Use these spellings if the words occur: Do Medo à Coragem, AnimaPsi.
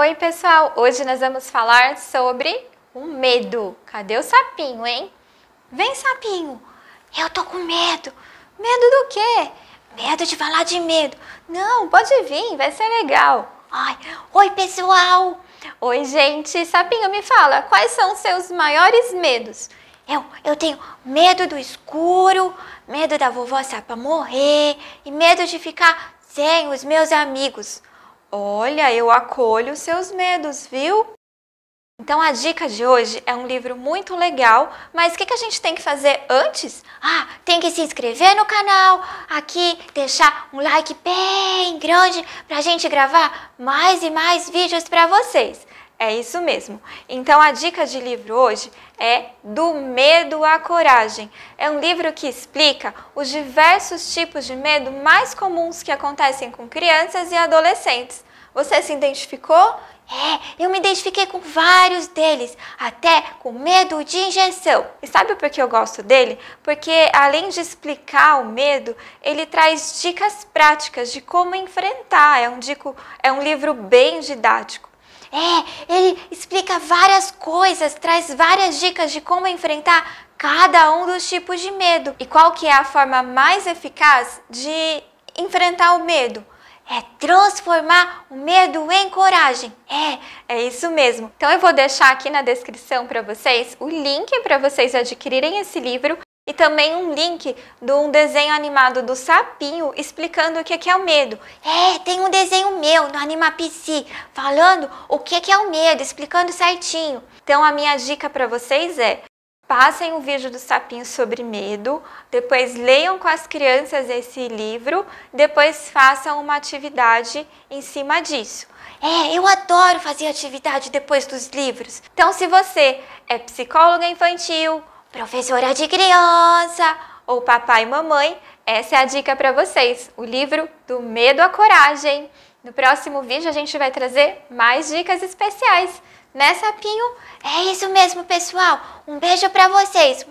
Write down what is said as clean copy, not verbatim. Oi pessoal, hoje nós vamos falar sobre o medo. Cadê o sapinho, hein? Vem sapinho, eu tô com medo. Medo do quê? Medo de falar de medo. Não, pode vir, vai ser legal. Ai, oi pessoal. Oi gente, sapinho me fala, quais são os seus maiores medos? Eu tenho medo do escuro, medo da vovó Sapa morrer e medo de ficar sem os meus amigos. Olha, eu acolho os seus medos, viu? Então a dica de hoje é um livro muito legal, mas o que a gente tem que fazer antes? Ah, tem que se inscrever no canal, aqui deixar um like bem grande pra gente gravar mais e mais vídeos pra vocês. É isso mesmo. Então a dica de livro hoje é Do Medo à Coragem. É um livro que explica os diversos tipos de medo mais comuns que acontecem com crianças e adolescentes. Você se identificou? É, eu me identifiquei com vários deles, até com medo de injeção. E sabe por que eu gosto dele? Porque além de explicar o medo, ele traz dicas práticas de como enfrentar. É um livro bem didático. É, ele explica várias coisas, traz várias dicas de como enfrentar cada um dos tipos de medo. E qual que é a forma mais eficaz de enfrentar o medo? É transformar o medo em coragem. É isso mesmo. Então eu vou deixar aqui na descrição para vocês o link para vocês adquirirem esse livro e também um link de um desenho animado do sapinho explicando o que é o medo. É, tem um desenho meu no AnimaPsi falando o que é o medo, explicando certinho. Então a minha dica para vocês é: passem o vídeo do sapinho sobre medo, depois leiam com as crianças esse livro, depois façam uma atividade em cima disso. É, eu adoro fazer atividade depois dos livros. Então se você é psicóloga infantil, professora de criança ou papai e mamãe, essa é a dica para vocês, o livro Do Medo à Coragem. No próximo vídeo a gente vai trazer mais dicas especiais, né sapinho? É isso mesmo pessoal, um beijo para vocês!